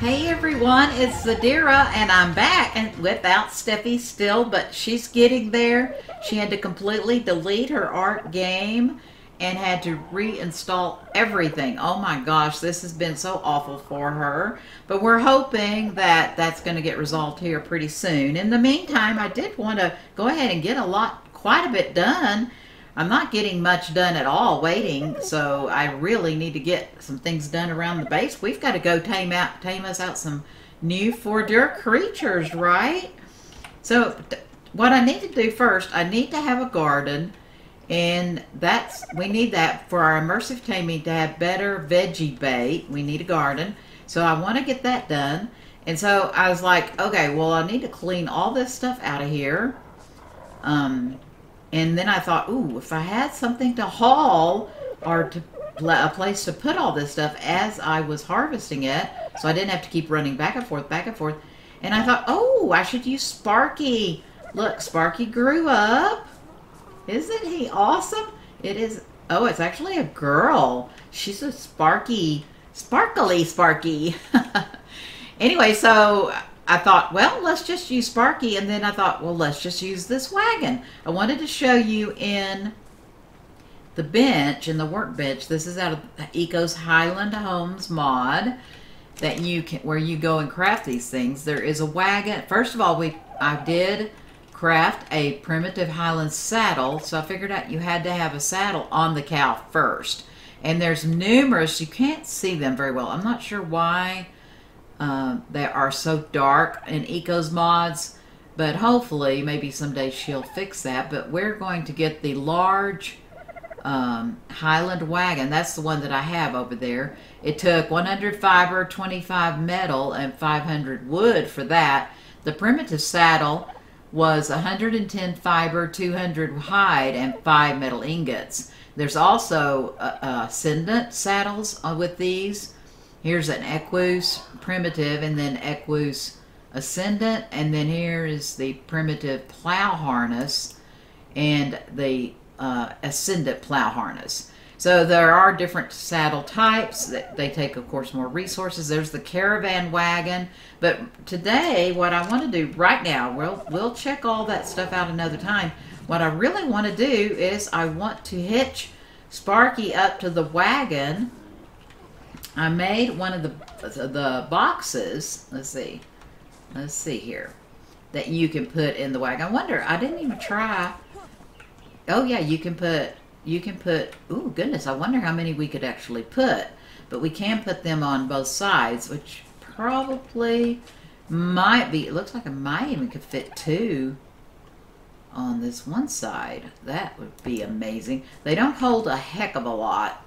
Hey everyone, it's Zadira and I'm back and without Steffi still, but she's getting there. She had to completely delete her art game and had to reinstall everything. Oh my gosh, this has been so awful for her. But we're hoping that that's going to get resolved here pretty soon. In the meantime, I did want to go ahead and get quite a bit done. I'm not getting much done at all waiting, so I really need to get some things done around the base. We've got to go tame us out some new Fjordur creatures, right? So what I need to do first, I need to have a garden, and that's, we need that for our immersive taming to have better veggie bait. We need a garden, so I want to get that done. And so I was like, okay, well, I need to clean all this stuff out of here. And then I thought, ooh, if I had something to haul or to a place to put all this stuff as I was harvesting it, so I didn't have to keep running back and forth. And I thought, oh, I should use Sparky. Look, Sparky grew up. Isn't he awesome? It is. Oh, it's actually a girl. She's a Sparky. Sparkly Sparky. Anyway, so I thought, well, let's just use Sparky, and then I thought, well, let's just use this wagon. I wanted to show you in the bench, in the workbench. This is out of Eco's Highland Homes mod that you can, where you go and craft these things. There is a wagon. First of all, I did craft a primitive Highland saddle, so I figured out you had to have a saddle on the cow first. And there's numerous. You can't see them very well. I'm not sure why. They are so dark in Eco's mods, but hopefully maybe someday she'll fix that. But we're going to get the large Highland wagon. That's the one that I have over there. It took 100 fiber, 25 metal, and 500 wood for that. The primitive saddle was 110 fiber, 200 hide, and 5 metal ingots. There's also ascendant saddles with these. Here's an Equus primitive, and then Equus ascendant, and then here is the primitive plow harness and the ascendant plow harness. So there are different saddle types. They take, of course, more resources. There's the caravan wagon. But today, what I want to do right now, we'll check all that stuff out another time. What I really want to do is I want to hitch Sparky up to the wagon. I made one of the boxes, let's see here, that you can put in the wagon. I wonder, I didn't even try. Oh yeah, you can put, oh goodness, I wonder how many we could actually put. But we can put them on both sides, which probably might be, it looks like I might even could fit 2 on this one side. That would be amazing. They don't hold a heck of a lot.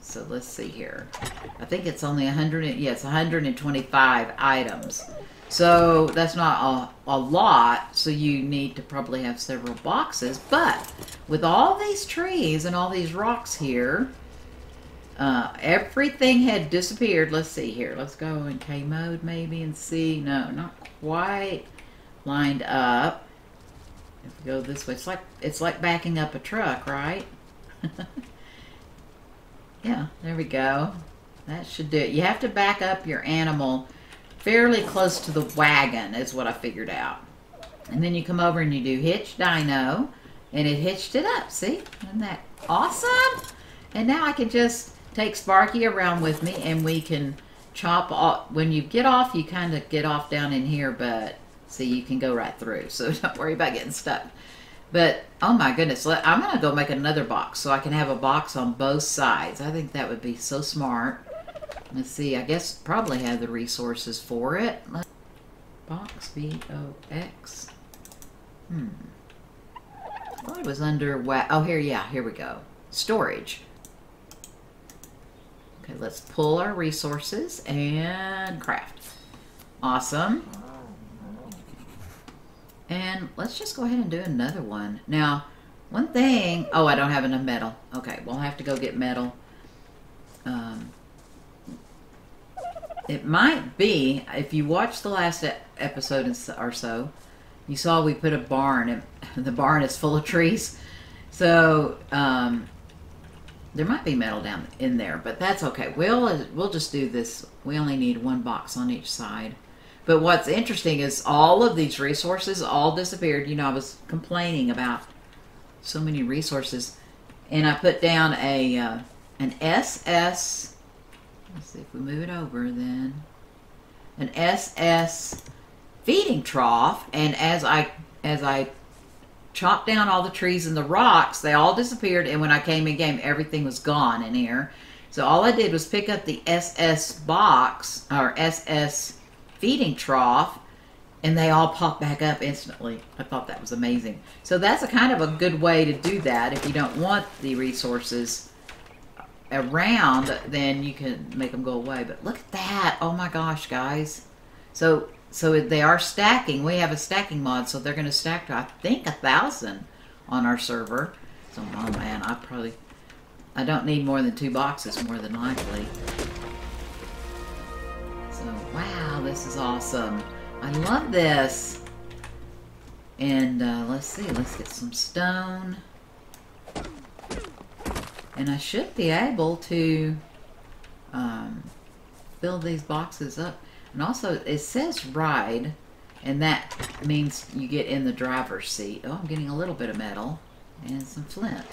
So let's see here. I think it's only 125 items. So that's not a lot, so you need to probably have several boxes. But with all these trees and all these rocks here, everything had disappeared. Let's see here. Let's go in K mode maybe and see. No, not quite lined up. If we go this way, it's like backing up a truck, right? Yeah, there we go. That should do it. You have to back up your animal fairly close to the wagon is what I figured out. And then you come over and you do hitch dino, and it hitched it up. See? Isn't that awesome? And now I can just take Sparky around with me, and we can chop off. When you get off, you kind of get off down in here, but see, you can go right through. So don't worry about getting stuck. But, oh my goodness, I'm going to go make another box so I can have a box on both sides. I think that would be so smart. Let's see, I guess probably have the resources for it. Box, B-O-X. I thought it was under, oh, here, yeah, here we go. Storage. Okay, let's pull our resources and craft. Awesome. And let's just go ahead and do another one. Now, one thing, oh, I don't have enough metal. Okay, we'll have to go get metal. It might be, if you watched the last episode or so, you saw we put a barn, and the barn is full of trees. So, There might be metal down in there, but that's okay. We'll just do this. We only need one box on each side. But what's interesting is all of these resources all disappeared. You know, I was complaining about so many resources. And I put down a an SS. Let's see if we move it over then. An SS feeding trough. And as I chopped down all the trees and the rocks, they all disappeared. And when I came in game, everything was gone in here. So all I did was pick up the SS box or SS feeding trough, and they all pop back up instantly. I thought that was amazing. So that's a kind of a good way to do that. If you don't want the resources around, then you can make them go away. But look at that. Oh my gosh, guys. So they are stacking. We have a stacking mod, so they're going to stack to, I think, 1,000 on our server. So, oh man, I don't need more than 2 boxes, more than likely. So, wow, this is awesome. I love this. And let's see, let's get some stone. And I should be able to fill these boxes up. And also, it says ride, and that means you get in the driver's seat. Oh, I'm getting a little bit of metal and some flint.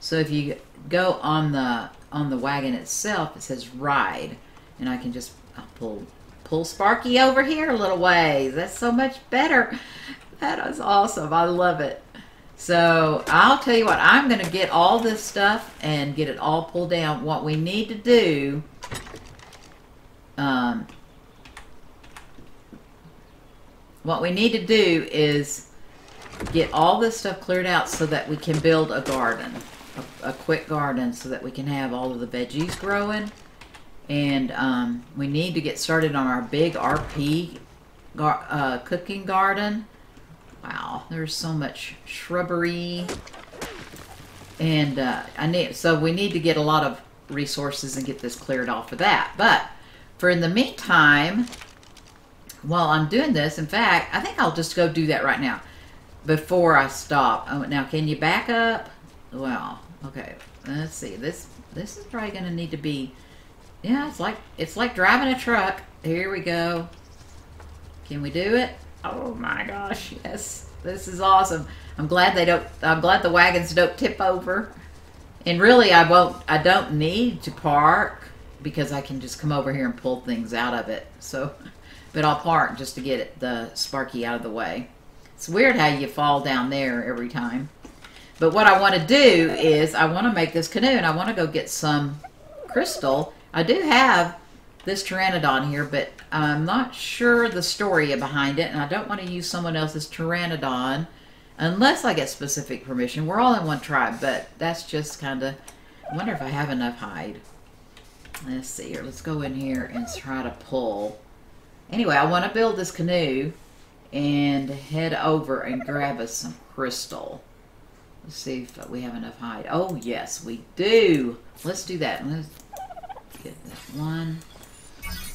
So if you go on the wagon itself, it says ride, and I can just pull Sparky over here a little ways. That's so much better. That is awesome. I love it. So I'll tell you what, I'm going to get all this stuff and get it all pulled down. What we need to do... What we need to do is get all this stuff cleared out so that we can build a garden, a quick garden, so that we can have all of the veggies growing. And we need to get started on our big RP cooking garden. Wow, there's so much shrubbery. And so we need to get a lot of resources and get this cleared off for that. But for in the meantime, while I'm doing this, in fact, I think I'll just go do that right now before I stop. Oh, now, can you back up? Well, okay. Let's see. This is probably going to need to be... Yeah, it's like driving a truck. Here we go. Can we do it? Oh, my gosh. Yes. This is awesome. I'm glad the wagons don't tip over. And really, I don't need to park because I can just come over here and pull things out of it. So... But I'll park just to get the Sparky out of the way. It's weird how you fall down there every time. But what I want to do is I want to make this canoe, and I want to go get some crystal. I do have this Pteranodon here, but I'm not sure the story behind it, and I don't want to use someone else's Pteranodon unless I get specific permission. We're all in one tribe, but that's just kind of... I wonder if I have enough hide. Let's see here. Let's go in here and try to pull... Anyway, I want to build this canoe and head over and grab us some crystal. Let's see if we have enough hide. Oh, yes, we do. Let's do that. Let's get this one.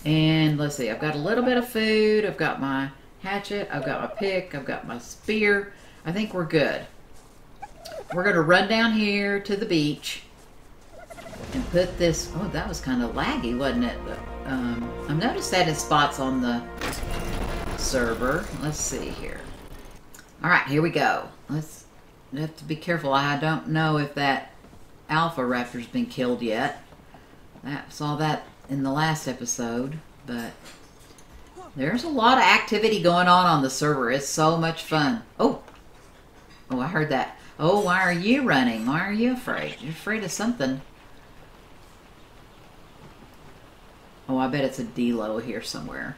And let's see. I've got a little bit of food. I've got my hatchet. I've got my pick. I've got my spear. I think we're good. We're going to run down here to the beach and put this... Oh, that was kind of laggy, wasn't it? I've noticed that in spots on the server. Let's see here. All right, here we go. Let's have to be careful. I don't know if that alpha raptor's been killed yet. I saw that in the last episode, but there's a lot of activity going on the server. It's so much fun. Oh, I heard that. Oh, why are you running? Why are you afraid? You're afraid of something. Oh, I bet it's a D-Lo here somewhere.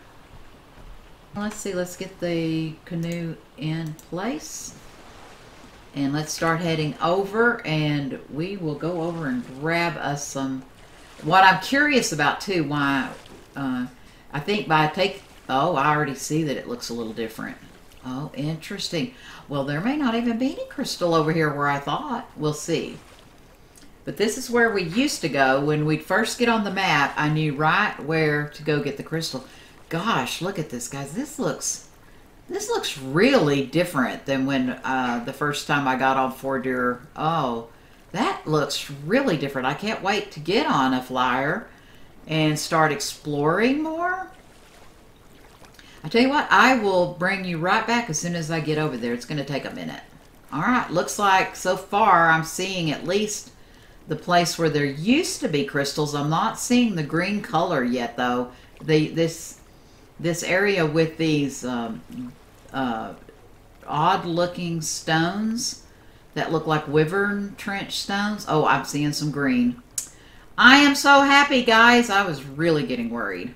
Let's see, let's get the canoe in place. And let's start heading over, and we will go over and grab us some... What I'm curious about, too, why... I think by take... Oh, I already see that it looks a little different. Oh, interesting. Well, there may not even be any crystal over here where I thought. We'll see. But this is where we used to go. When we'd first get on the map, I knew right where to go get the crystal. Gosh, look at this, guys. This looks really different than when the first time I got on Fjordur. Oh, That looks really different. I can't wait to get on a flyer and start exploring more. I tell you what, I will bring you right back as soon as I get over there. It's going to take a minute. All right, looks like so far I'm seeing at least the place where there used to be crystals. I'm not seeing the green color yet, though. This area with these odd-looking stones that look like wyvern trench stones. Oh, I'm seeing some green. I am so happy, guys. I was really getting worried.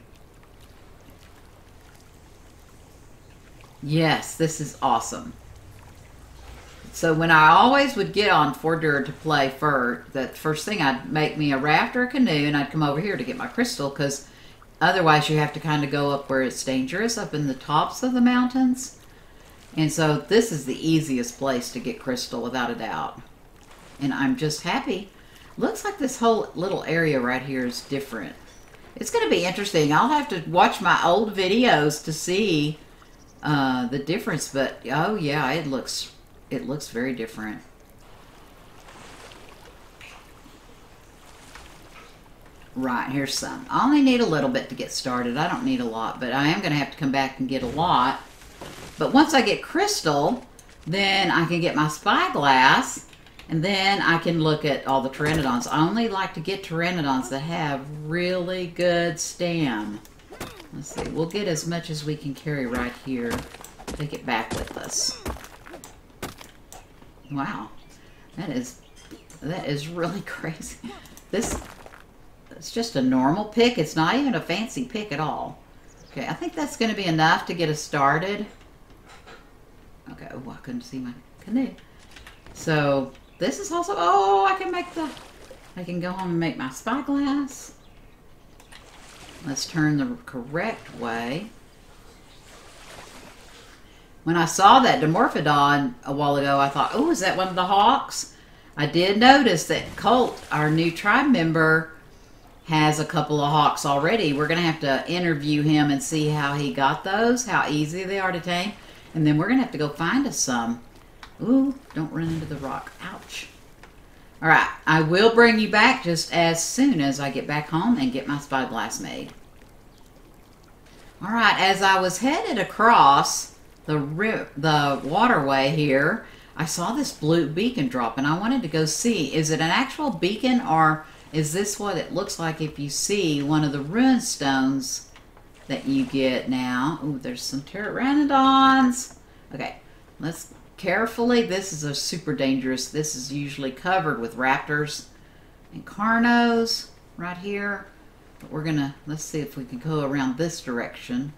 Yes, this is awesome. So when I always would get on Fjordur to play fur, the first thing I'd make me a raft or a canoe, and I'd come over here to get my crystal, because otherwise you have to kind of go up where it's dangerous, up in the tops of the mountains. And so this is the easiest place to get crystal, without a doubt. And I'm just happy. Looks like this whole little area right here is different. It's going to be interesting. I'll have to watch my old videos to see the difference. But, oh yeah, it looks very different. Right, here's some. I only need a little bit to get started. I don't need a lot, but I am going to have to come back and get a lot. But once I get crystal, then I can get my spyglass, and then I can look at all the pteranodons. I only like to get pteranodons that have really good stam. Let's see, we'll get as much as we can carry right here. Take it back with us. Wow, that is really crazy. It's just a normal pick. It's not even a fancy pick at all. Okay, I think that's going to be enough to get us started. Okay, oh, I couldn't see my canoe. So, this is also... Oh, I can go home and make my spyglass. Let's turn the correct way. When I saw that Dimorphodon a while ago, I thought, oh, is that one of the hawks? I did notice that Colt, our new tribe member, has a couple of hawks already. We're going to have to interview him and see how he got those, how easy they are to tame. And then we're going to have to go find us some. Ooh, don't run into the rock. Ouch. All right, I will bring you back just as soon as I get back home and get my spyglass made. All right, as I was headed across the waterway here, I saw this blue beacon drop, and I wanted to go see, is it an actual beacon, or is this what it looks like if you see one of the rune stones that you get now? Ooh, there's some pteranodons. Okay, let's carefully. This is a super dangerous. This is usually covered with raptors and carnos right here. But we're going to, let's see if we can go around this direction.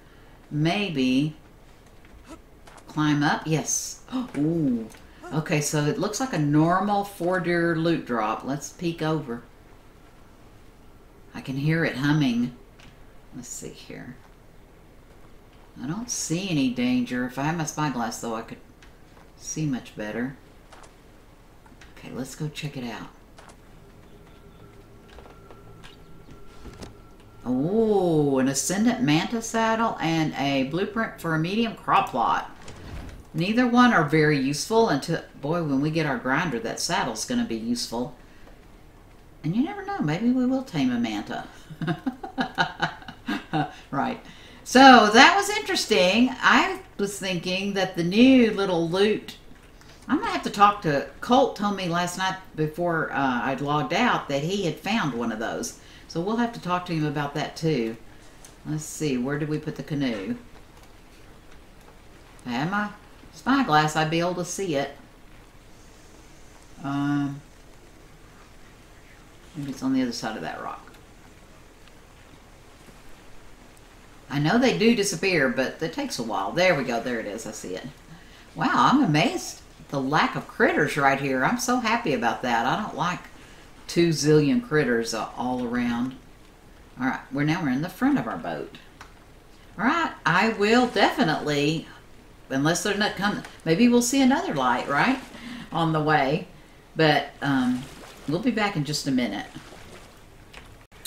Maybe climb up. Yes. Ooh. Okay, so it looks like a normal Fjordur loot drop. Let's peek over. I can hear it humming. Let's see here. I don't see any danger. If I had my spyglass, though, I could see much better. Okay, let's go check it out. Oh, an ascendant manta saddle and a blueprint for a medium crop lot. Neither one are very useful until, boy, when we get our grinder, that saddle's going to be useful. And you never know, maybe we will tame a manta. Right. So that was interesting. I was thinking that the new little loot, I'm going to have to talk to, Colt told me last night before I'd logged out that he had found one of those. So we'll have to talk to him about that too. Let's see, where did we put the canoe? If I had my spyglass, I'd be able to see it. Maybe it's on the other side of that rock. I know they do disappear, but it takes a while. There we go. There it is. I see it. Wow, I'm amazed at the lack of critters right here. I'm so happy about that. I don't like 2 zillion critters all around. All right, now we're in the front of our boat. All right, I will definitely, unless they're not coming, maybe we'll see another light, right, on the way. But we'll be back in just a minute.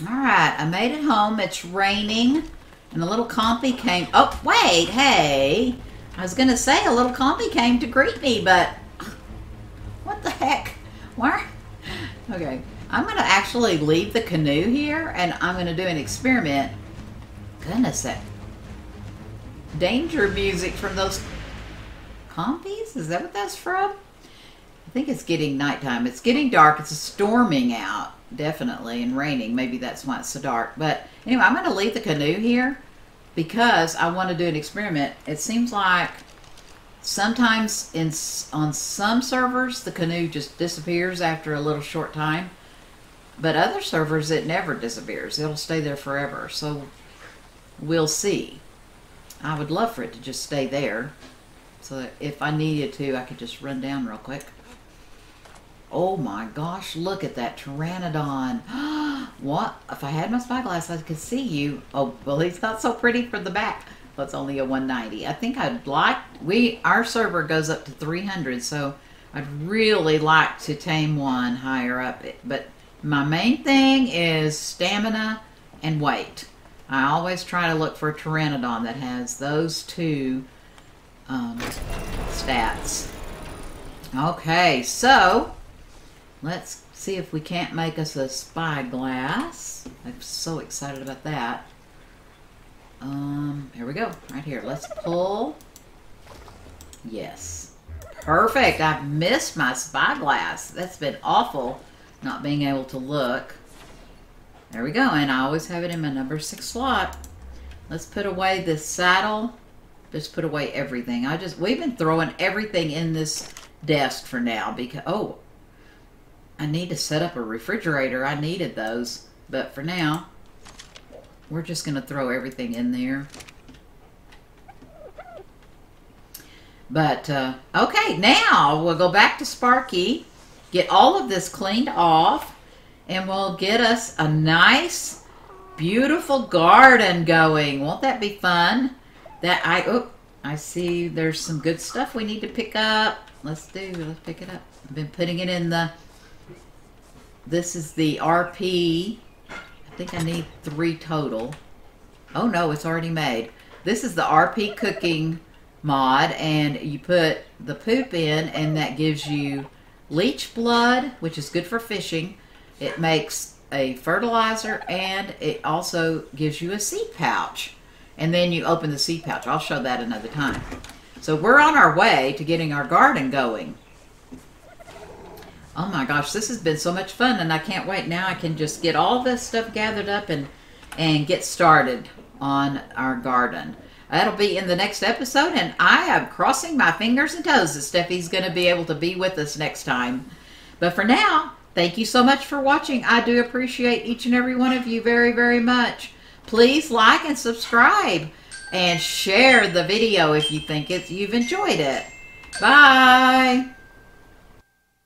All right, I made it home. It's raining, and a little compy came. Oh, wait, hey. I was going to say a little compy came to greet me, but what the heck? Why? Okay, I'm gonna actually leave the canoe here and I'm gonna do an experiment. Goodness sake. Danger music from those comfies? Is that what that's from? I think it's getting nighttime. It's getting dark. It's storming out, definitely, and raining. Maybe that's why it's so dark. But anyway, I'm going to leave the canoe here because I want to do an experiment. It seems like sometimes on some servers, the canoe just disappears after a little short time. But other servers, it never disappears. It'll stay there forever. So we'll see. I would love for it to just stay there, so that if I needed to, I could just run down real quick. Oh my gosh, look at that Pteranodon. What? If I had my spyglass, I could see you. Oh, well, he's not so pretty from the back. Well, it's only a 190. I think I'd like, our server goes up to 300, so I'd really like to tame one higher up. But my main thing is stamina and weight. I always try to look for a Pteranodon that has those two stats. Okay, so let's see if we can't make us a spyglass. I'm so excited about that. Here we go, right here. Let's pull. Yes, perfect. I've missed my spyglass. That's been awful, not being able to look. There we go, and I always have it in my number 6 slot. Let's put away this saddle. Just put away everything. We've been throwing everything in this desk for now because, oh, I need to set up a refrigerator. I needed those, but for now, we're just gonna throw everything in there. But, okay, now we'll go back to Sparky, get all of this cleaned off, and we'll get us a nice, beautiful garden going. Won't that be fun? I see there's some good stuff we need to pick up. Let's pick it up. I've been putting it in the, this is the RP. I think I need 3 total. Oh no, it's already made. This is the RP cooking mod, and you put the poop in and that gives you leech blood, which is good for fishing. It makes a fertilizer, and it also gives you a seed pouch. And then you open the seed pouch. I'll show that another time. So we're on our way to getting our garden going. Oh my gosh, this has been so much fun, and I can't wait. Now I can just get all this stuff gathered up and get started on our garden. That'll be in the next episode, and I am crossing my fingers and toes that Steffi's going to be able to be with us next time. But for now, thank you so much for watching. I do appreciate each and every one of you very, very much. Please like and subscribe and share the video if you think you've enjoyed it. Bye.